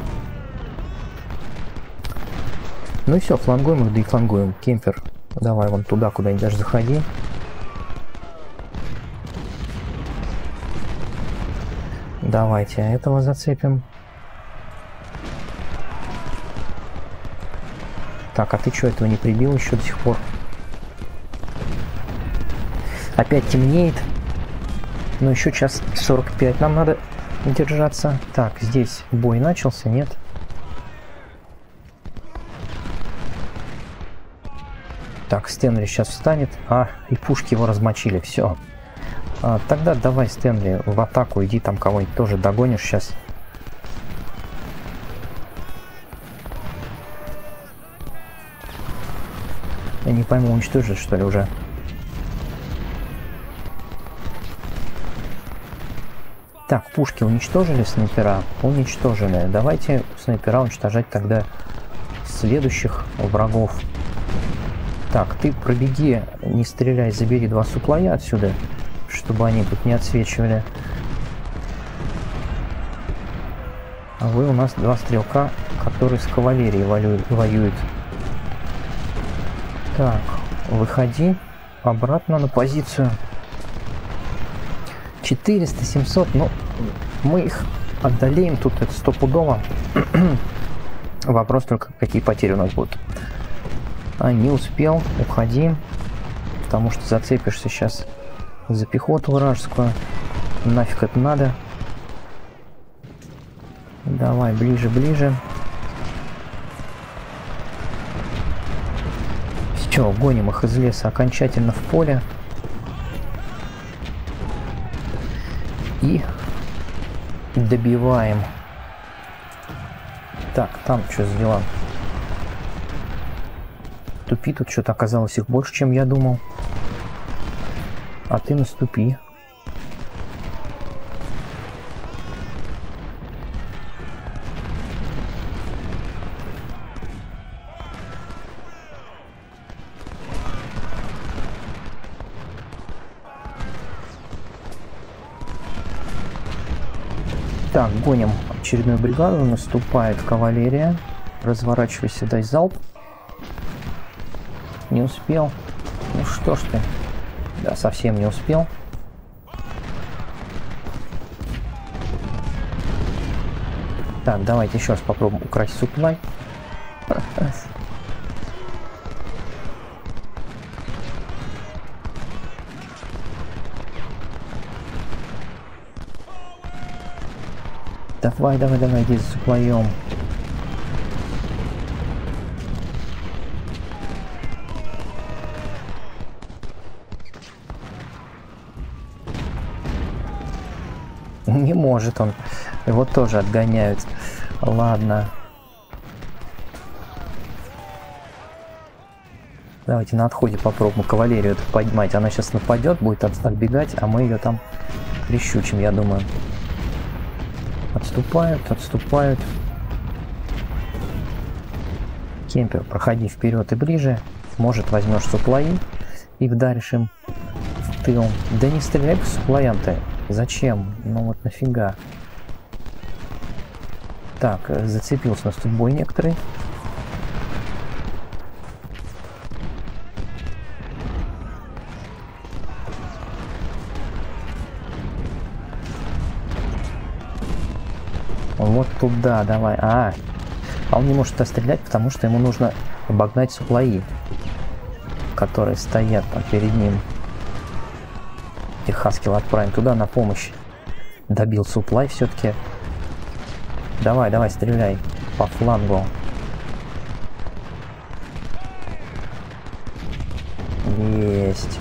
Ну и все, флангуем их, да и флангуем. Кемпер, давай вон туда, куда-нибудь даже заходи. Давайте этого зацепим. Так, а ты что, этого не прибил еще до сих пор? Опять темнеет. Но еще час 45. Нам надо держаться. Так, здесь бой начался, нет? Так, Стэнли сейчас встанет. А, и пушки его размочили. Все. А, тогда давай, Стэнли, в атаку иди, там кого-нибудь тоже догонишь сейчас. Я не пойму, уничтожит, что ли, уже? Так, пушки уничтожили, снайпера уничтожили. Давайте снайпера уничтожать тогда следующих врагов. Так, ты пробеги, не стреляй, забери два суплая отсюда, чтобы они тут не отсвечивали. А вы у нас два стрелка, которые с кавалерией воюют. Так, выходи обратно на позицию. 400, 700, ну, мы их отдалеем, тут это стопудово. Вопрос только, какие потери у нас будут. А, не успел, уходи, потому что зацепишься сейчас за пехоту вражескую. Нафиг это надо. Давай, ближе, ближе. Все, гоним их из леса окончательно в поле. И добиваем. Так, там что за дела? Тупи, тут что-то оказалось их больше, чем я думал. А ты наступи. Так, гоним очередную бригаду, наступает кавалерия. Разворачивайся, дай залп. Не успел. Ну что ж ты. Да, совсем не успел. Так, давайте еще раз попробуем украсть суплай. Давай, давай, давай, иди за суплаем. Не может он. Его тоже отгоняют. Ладно. Давайте на отходе попробуем кавалерию эту поднимать. Она сейчас нападет, будет отбегать, а мы ее там прищучим, я думаю. Отступают, отступают. Кемпер, проходи вперед и ближе. Может, возьмешь суплаи и вдаришь им в тыл. Да не стреляй по суплаям-то. Зачем? Ну вот нафига. Так, зацепился у нас тут бой некоторый. Вот туда, давай. А он не может стрелять, потому что ему нужно обогнать суплаи, которые стоят там перед ним. Хаскил отправим туда на помощь. Добил суплай все-таки. Давай, давай, стреляй по флангу. Есть.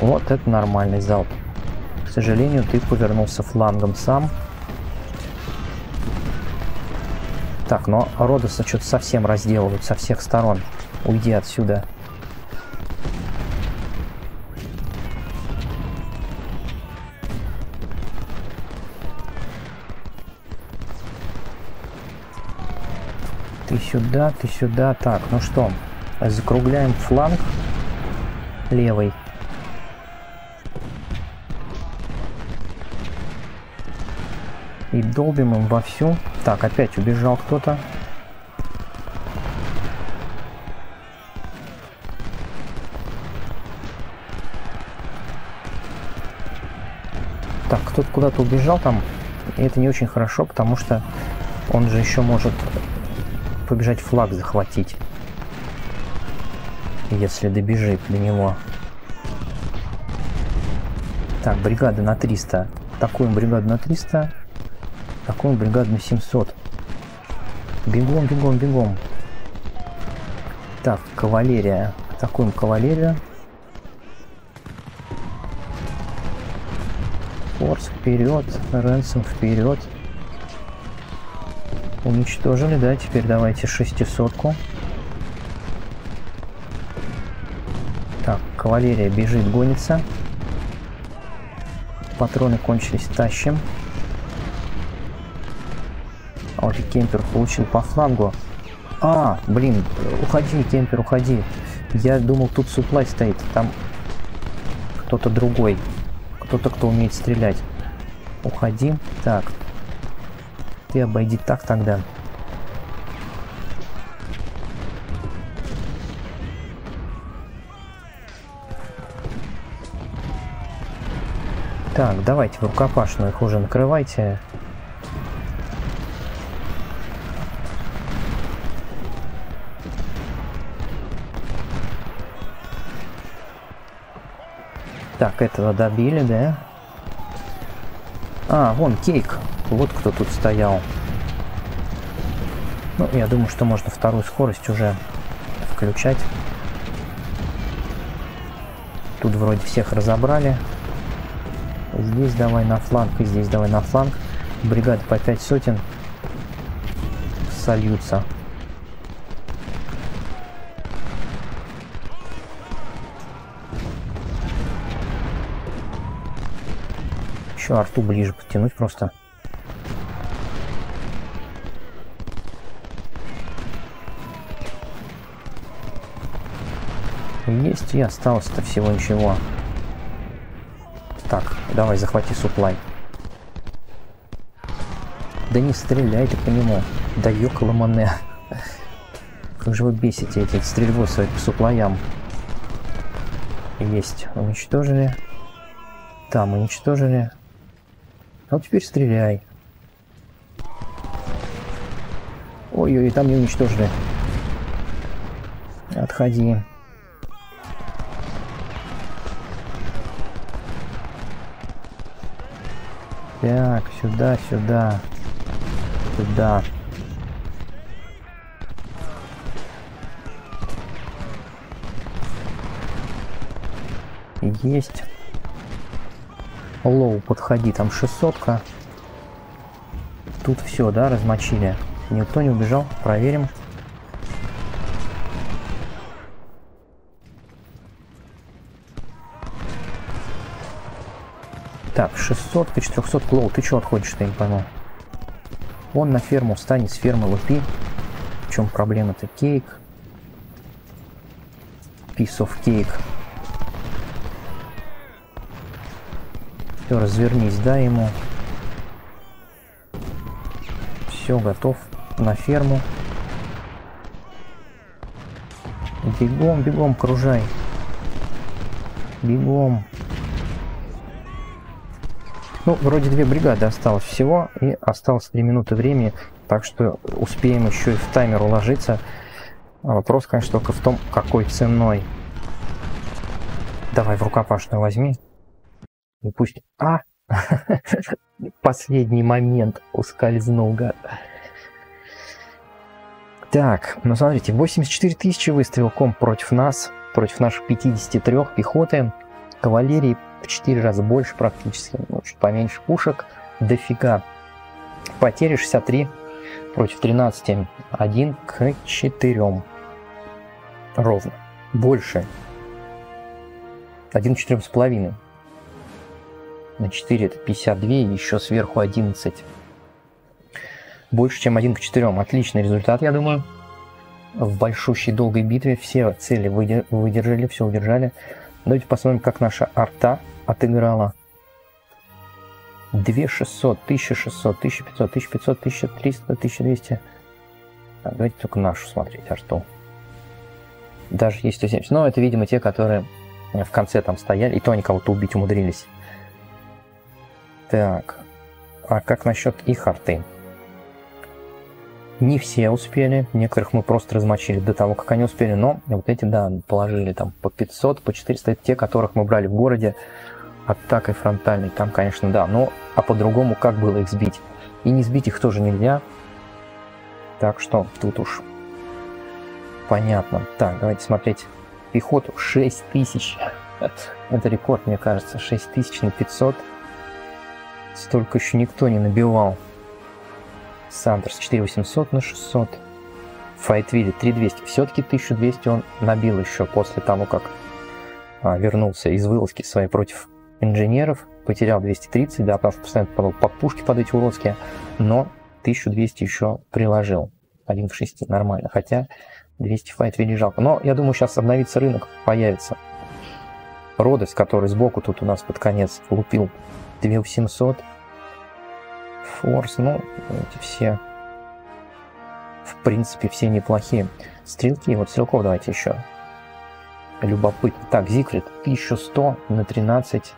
Вот это нормальный залп. К сожалению, ты повернулся флангом сам. Так, но Родоса что-то совсем разделывают со всех сторон. Уйди отсюда. Сюда, ты сюда. Так, ну что, закругляем фланг левый. И долбим им вовсю. Так, опять убежал кто-то. Так, кто-то куда-то убежал там. И это не очень хорошо, потому что он же еще может... побежать флаг захватить, если добежит до него. Так, бригада на 300. Такую бригаду на 300. Такую бригаду на 700. Бегом, бегом, бегом. Так, кавалерия. Атакуем кавалерию. Форс вперед. Ренсом вперед. Уничтожили, да? Теперь давайте 600-ку. Так, кавалерия бежит, гонится. Патроны кончились, тащим. А вот и Кемпер получил по флангу. А, блин, уходи, Кемпер, уходи. Я думал, тут суплай стоит. Там кто-то другой. Кто-то, кто умеет стрелять. Уходи. Так. Ты обойди так тогда. Так, давайте в рукопашную их уже накрывайте. Так, этого добили, да? А, вон Кейк. Вот кто тут стоял. Ну, я думаю, что можно вторую скорость уже включать. Тут вроде всех разобрали. Здесь давай на фланг, и здесь давай на фланг. Бригады по 5 сотен сольются. Еще арту ближе подтянуть просто. Есть, и осталось-то всего ничего. Так, давай, захвати суплай. Да не стреляй ты по нему. Да ёкаламане. Как же вы бесите эти стрельбы свои по суплаям. Есть, уничтожили. Там уничтожили. А вот теперь стреляй. Ой-ой, там не уничтожили. Отходи. Так, сюда, сюда, сюда. Есть. Лоу, подходи, там 600-ка. Тут все, да, размочили. Никто не убежал, проверим. Так, 600, 400, Лоу, ты чего отходишь-то, я не пойму. Он на ферму встанет, с фермы лупи. В чем проблема-то? Кейк. Piece of cake. Все, развернись, да, ему. Все, готов. На ферму. Бегом, бегом, кружай. Бегом. Ну, вроде 2 бригады осталось всего, и осталось 3 минуты времени, так что успеем еще и в таймер уложиться. Вопрос, конечно, только в том, какой ценой. Давай в рукопашную возьми. И пусть... А! Последний момент ускользнул, гад. Так, ну смотрите, 84 тысячи выставил комп против нас, против наших 53 пехоты, кавалерии. В 4 раза больше практически, ну, чуть поменьше пушек, дофига. Потери 63 против 13, 1 к 4 ровно, больше 1 к 4,5, на 4 это 52, еще сверху 11, больше чем 1 к 4, отличный результат, я думаю. В большущей долгой битве все цели выдержали, все удержали. Давайте посмотрим, как наша арта отыграла. 2600, 1600, 1500, 1500, 1300, 1200. Так, давайте только нашу смотреть арту. Даже есть 170. Но это, видимо, те, которые в конце там стояли. И то они кого-то убить умудрились. Так. А как насчет их арты? Не все успели, некоторых мы просто размочили до того, как они успели, но вот эти, да, положили там по 500, по 400, это те, которых мы брали в городе, атакой фронтальной, там, конечно, да, но а по-другому как было их сбить? И не сбить их тоже нельзя, так что тут уж понятно. Так, давайте смотреть пехоту. 6000, это рекорд, мне кажется, 6000 на 500, столько еще никто не набивал. Сандерс 4800 на 600, Fayetteville 3200, все-таки 1200 он набил еще после того, как вернулся из вылазки своей против инженеров, потерял 230, да, потому что постоянно попадал под пушки, под эти уродские, но 1200 еще приложил, 1 в 6, нормально, хотя 200 Fayetteville жалко, но я думаю, сейчас обновится рынок, появится. Родос, который сбоку тут у нас под конец лупил, 2 в 700, Форс, ну, эти все, в принципе, все неплохие стрелки, вот стрелков давайте еще. Любопытно. Так, Зигфрид 1100 на 13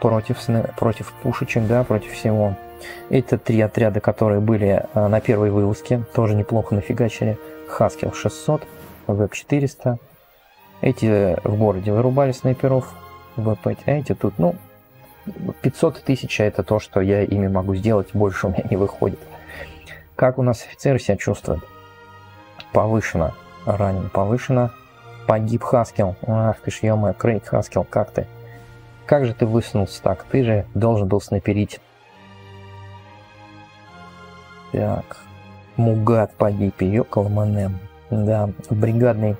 против пушечек, да, против всего. Это три отряда, которые были на первой вылазке, тоже неплохо нафигачили. Хаскил 600, Веб 400. Эти в городе вырубали снайперов, ВП, а эти тут, ну, 500 тысяч, это то, что я ими могу сделать, больше у меня не выходит. Как у нас офицеры себя чувствуют? Повышено. Ранен повышено. Погиб Хаскил. Ах ты ж, ё-моё, Крейг Хаскил, как ты? Как же ты высунулся так? Ты же должен был снайперить. Так. Мугат погиб, её колманем. Да, бригадный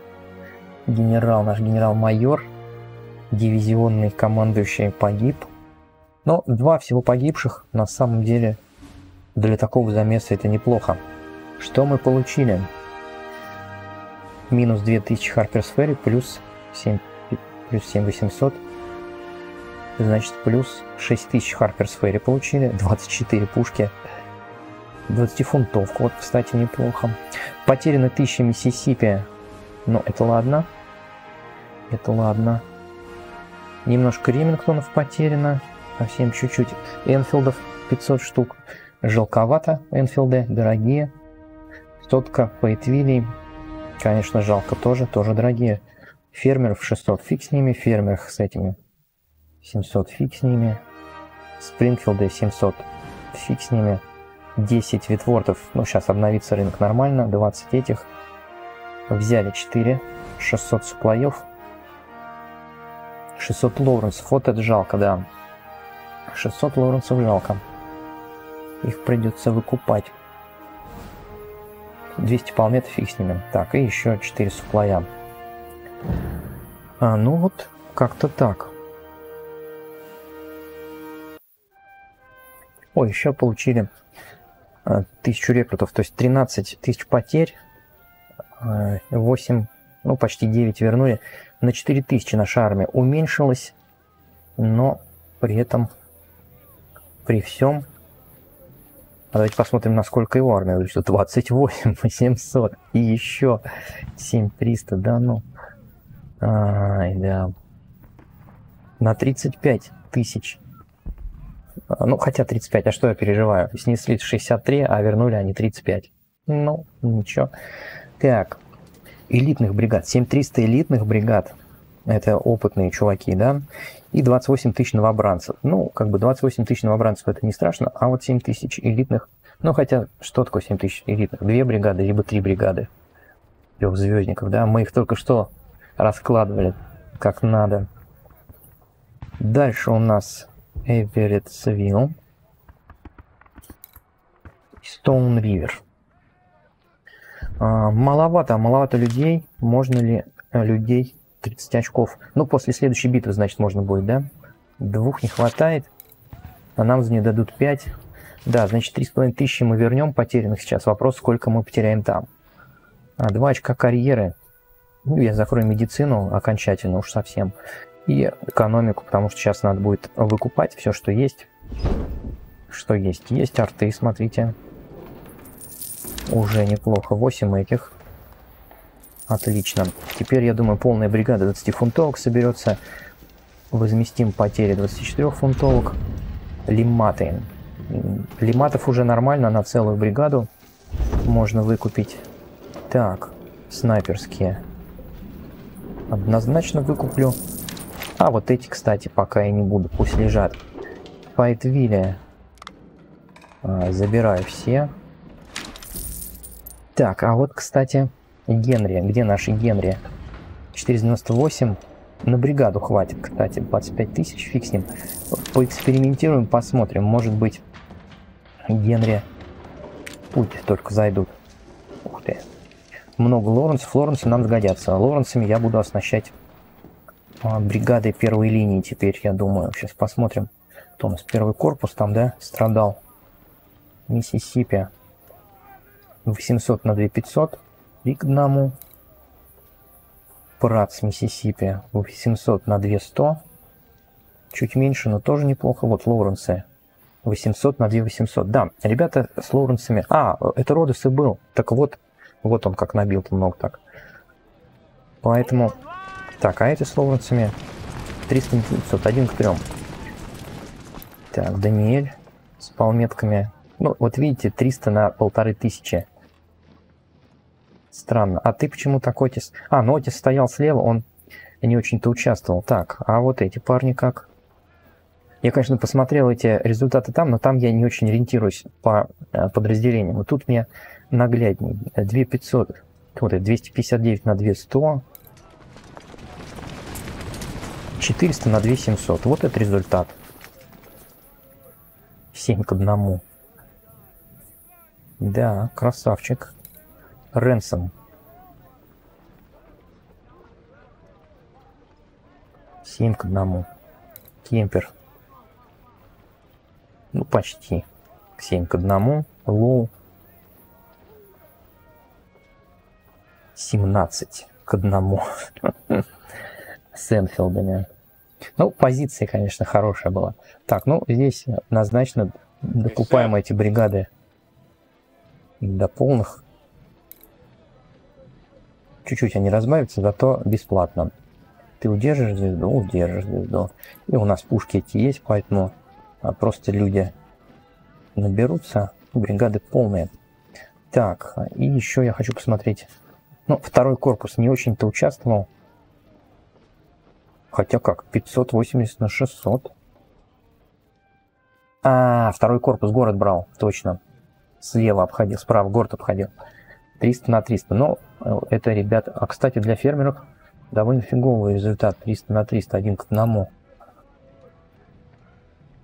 генерал, наш генерал-майор, дивизионный командующий погиб. Но два всего погибших, на самом деле, для такого замеса это неплохо. Что мы получили? Минус 2000 Харперс Ферри, плюс 7800, значит, плюс 6000 Харперс Ферри получили, 24 пушки, 20-фунтовку, вот, кстати, неплохо. Потеряно 1000 Миссисипи, но это ладно, это ладно. Немножко Ремингтонов потеряно, совсем чуть-чуть. Энфилдов 500 штук, жалковато, Энфилды дорогие, сотка Fayetteville. Конечно, жалко тоже дорогие. Фермеров 600, фиг с ними. Фермеров с этими 700, фиг с ними. Спрингфилды 700, фиг с ними. 10 Витвортов, ну сейчас обновится рынок нормально, 20 этих. Взяли 4, 600 суплоев. 600 Лоуренсов, вот это жалко, да. 600 Лоуренсов жалко. Их придется выкупать. 200 палмет, фиг с ними. Так, и еще 4 суплая. Ну вот, как-то так. Ой, еще получили 1000 рекрутов, то есть 13 тысяч потерь. 8, ну почти 9 вернули. На 4000 наша армия уменьшилась, но при этом, при всем... Давайте посмотрим, насколько его армия увеличила. 28 700 и еще 7300, да, ну. Ай, да. На 35 тысяч. Ну, хотя 35, а что я переживаю? Снесли 63, а вернули они 35. Ну, ничего. Так, элитных бригад. 7300 элитных бригад. Это опытные чуваки, да. И 28 тысяч новобранцев. Ну, как бы 28 тысяч новобранцев это не страшно, а вот 7 тысяч элитных. Ну, хотя, что такое 7 тысяч элитных? 2 бригады, либо 3 бригады трехзвездников, да. Мы их только что раскладывали как надо. Дальше у нас Эверетсвилл. Стоун-Ривер. Маловато людей. Можно ли людей... 30 очков. Ну, после следующей битвы, значит, можно будет, да? 2 не хватает. А нам за нее дадут 5. Да, значит, 3500 мы вернем потерянных сейчас. Вопрос, сколько мы потеряем там. 2 очка карьеры. Ну, я закрою медицину окончательно уж совсем. И экономику, потому что сейчас надо будет выкупать все, что есть. Что есть? Есть арты, смотрите. Уже неплохо. 8 этих. Отлично. Теперь, я думаю, полная бригада 20-фунтовок соберется. Возместим потери 24-фунтовок. Лиматы. Лиматов уже нормально, на целую бригаду можно выкупить. Так, снайперские. Однозначно выкуплю. А вот эти, кстати, пока я не буду, пусть лежат. Файетвилле забираю все. Так, а вот, кстати, Генри. Где наши Генри? 498. На бригаду хватит, кстати, 25 тысяч, фиг с ним. Поэкспериментируем, посмотрим. Может быть, Генри путь только зайдут. Ух ты. Много Лоренсов нам сгодятся. Лоренсами я буду оснащать бригады первой линии теперь, я думаю. Сейчас посмотрим. Кто у нас первый корпус там, да, страдал? Миссисипи. 800 на 2500. И к одному. Парад с Миссисипи. 800 на 2100. Чуть меньше, но тоже неплохо. Вот Лоуренсы. 800 на 2800. Да, ребята с Лоуренсами... А, это Родос и был. Так вот, вот он как набил-то много так. Поэтому... Так, а эти с Лоуренсами 300 на 500. 1 к 3. Так, Даниэль с полметками. Ну, вот видите, 300 на 1500. Странно. А ты почему так, Отис? А, ну Отис стоял слева, он не очень-то участвовал. Так, а вот эти парни как? Я, конечно, посмотрел эти результаты там, но там я не очень ориентируюсь по подразделениям. И тут мне нагляднее. 2500. Вот это 259 на 2100. 400 на 2700. Вот это результат. 7 к 1. Да, красавчик. Ренсом. 7 к 1. Кемпер. Ну, почти. 7 к 1. Лоу. 17 к 1. Сенфилдани. Ну, позиция, конечно, хорошая была. Так, ну, здесь однозначно докупаем эти бригады до полных. Чуть-чуть они разбавятся, зато бесплатно. Ты удержишь звезду, удержишь звезду. И у нас пушки эти есть, поэтому просто люди наберутся. Бригады полные. Так, и еще я хочу посмотреть. Ну, второй корпус не очень-то участвовал. Хотя как, 580 на 600. А, второй корпус город брал, точно. Слева обходил, справа город обходил. 300 на 300. Но это, ребят... А, кстати, для фермеров довольно фиговый результат. 300 на 300. 1 к 1.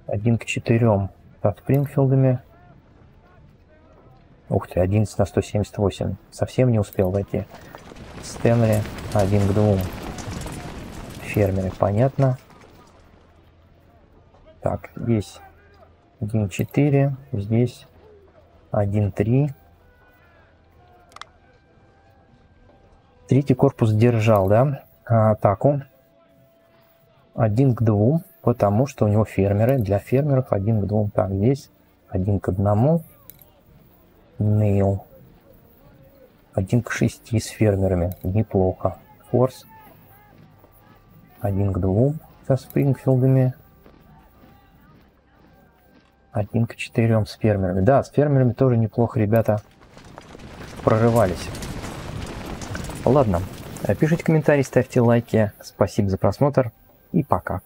1 к 4. Со Спрингфилдами. Ух ты, 11 на 178. Совсем не успел войти. Стэнли 1 к 2. Фермеры, понятно. Так, здесь 1-4. Здесь 1-3. Третий корпус держал, да, атаку 1 к 2, потому что у него фермеры, для фермеров 1 к 2. Так, здесь 1 к 1. Нейл 1 к 6 с фермерами, неплохо. Форс 1 к 2 со Спрингфилдами, 1 к 4 с фермерами. Да, с фермерами тоже неплохо, ребята прорывались. Ладно, пишите комментарии, ставьте лайки. Спасибо за просмотр и пока.